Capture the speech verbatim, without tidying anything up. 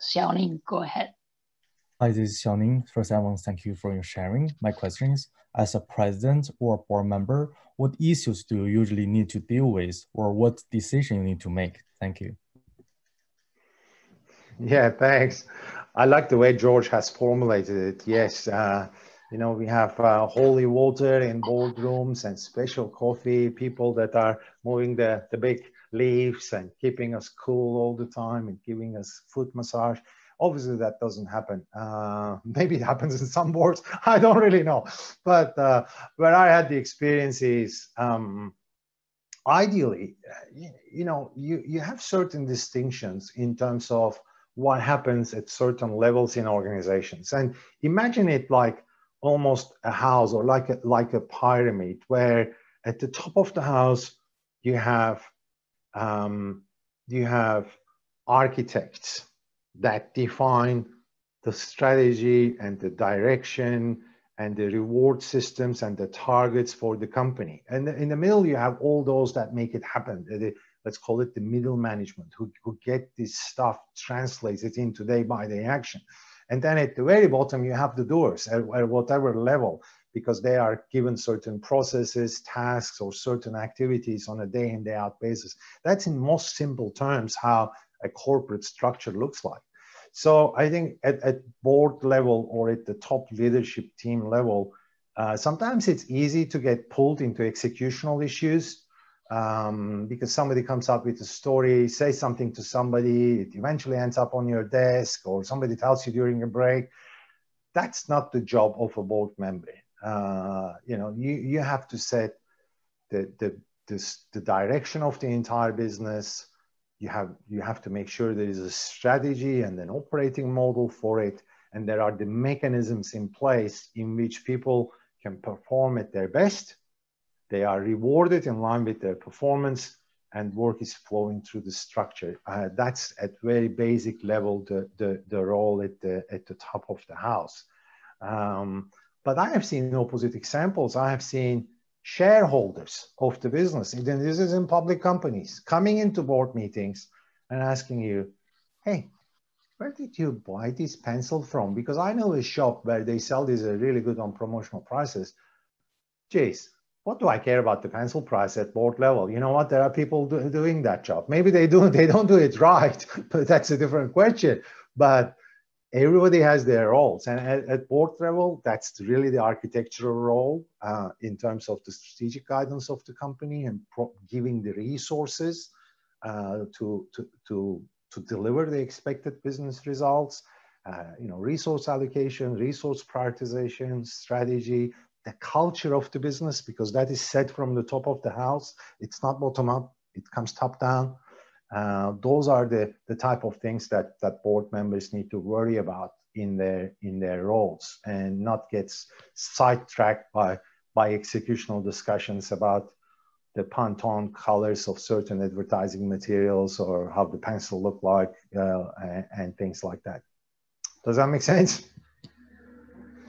Xiaoning, go ahead. Hi, this is Xiaoning. First, I want to thank you for your sharing. My question is, as a president or a board member, what issues do you usually need to deal with, or what decision you need to make? Thank you. Yeah, thanks. I like the way George has formulated it. Yes, uh, you know, we have uh, holy water in boardrooms and special coffee, people that are moving the, the big leaves and keeping us cool all the time and giving us foot massage. Obviously, that doesn't happen. Uh, maybe it happens in some boards. I don't really know. But uh, where I had the experience is, um, ideally, you know, you, you have certain distinctions in terms of what happens at certain levels in organizations. And imagine it like almost a house, or like a, like a pyramid, where at the top of the house, you have, um, you have architects that define the strategy and the direction and the reward systems and the targets for the company. And in the middle, you have all those that make it happen. The, let's call it the middle management, who, who get this stuff, translates it into day by day action. And then at the very bottom, you have the doers at, at whatever level, because they are given certain processes, tasks, or certain activities on a day in, day out basis. That's in most simple terms how a corporate structure looks like. So I think at, at board level or at the top leadership team level, uh, sometimes it's easy to get pulled into executional issues um, because somebody comes up with a story, says something to somebody, it eventually ends up on your desk, or somebody tells you during a break. That's not the job of a board member. Uh, you know, you, you have to set the, the, the, the direction of the entire business. You have, you have to make sure there is a strategy and an operating model for it. And there are the mechanisms in place in which people can perform at their best. They are rewarded in line with their performance, and work is flowing through the structure. Uh, that's at very basic level, the, the, the role at the, at the top of the house. Um, but I have seen opposite examples. I have seen shareholders of the business, and this is in public companies, coming into board meetings and asking you, hey, where did you buy this pencil from? Because I know a shop where they sell these are really good on promotional prices. Geez, what do I care about the pencil price at board level? You know what? There are people do, doing that job. Maybe they do, they don't do it right, but that's a different question. But everybody has their roles, and at, at board level, that's really the architectural role uh, in terms of the strategic guidance of the company and pro giving the resources uh, to, to, to, to deliver the expected business results, uh, you know, resource allocation, resource prioritization, strategy, the culture of the business, because that is set from the top of the house. It's not bottom up, it comes top down. Uh, those are the, the type of things that, that board members need to worry about in their, in their roles, and not get sidetracked by, by executional discussions about the Pantone colors of certain advertising materials, or how the pencil look like, uh, and, and things like that. Does that make sense?